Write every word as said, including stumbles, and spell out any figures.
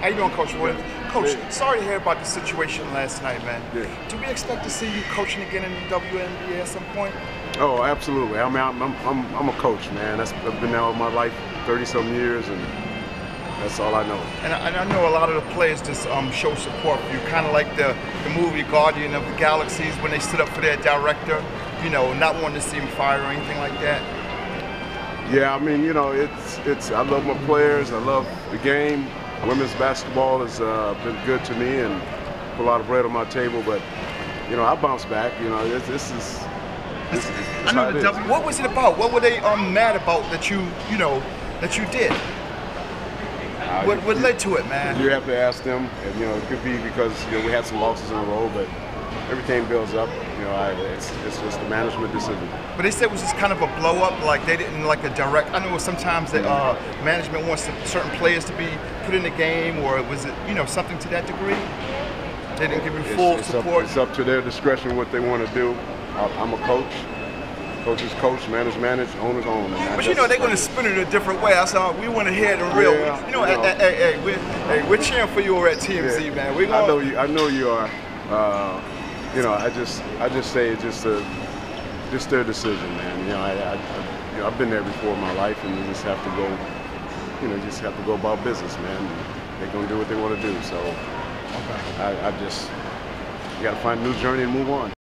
How you doing, Coach Williams? Yeah. Coach, yeah. sorry to hear about the situation last night, man. Yeah. Do we expect to see you coaching again in the W N B A at some point? Oh, absolutely. I mean, I'm I'm I'm, I'm a coach, man. That's, I've been there all my life, thirty some years, and that's all I know. And I, and I know a lot of the players just um, show support for you, kind of like the the movie Guardian of the Galaxies when they stood up for their director, you know, not wanting to see him fired or anything like that. Yeah, I mean, you know, it's it's. I love my players. I love the game. Women's basketball has uh, been good to me and put a lot of bread on my table, but you know, I bounce back. You know, this, this is. This, this I know the w, what was it about? What were they um, mad about that you you know that you did? Uh, what what you, led to it, man? You have to ask them, and you know, it could be because you know we had some losses in a row, but everything builds up. You know, I, it's, it's just a management decision. But they said it was just kind of a blow up, like they didn't like a direct. I know sometimes that uh, management wants to, certain players to be put in the game, or was it you know something to that degree? They didn't give you full it's, it's support. Up, it's up to their discretion what they want to do. I'm a coach. Coach is coach, manage manage, owners own. But you know they're going to spin it a different way. I said we want to hear the real. Yeah, you know, you know. Hey, hey, hey, we're, hey, we're cheering for you over at T M Z, yeah, man. We I know you. I know you are. Uh, you know, I just, I just say it's just a, just their decision, man. You know, I, I, I you know, I've been there before in my life, and you just have to go. You know, you just have to go about business, man. They're going to do what they want to do. So, okay. I, I just, you got to find a new journey and move on.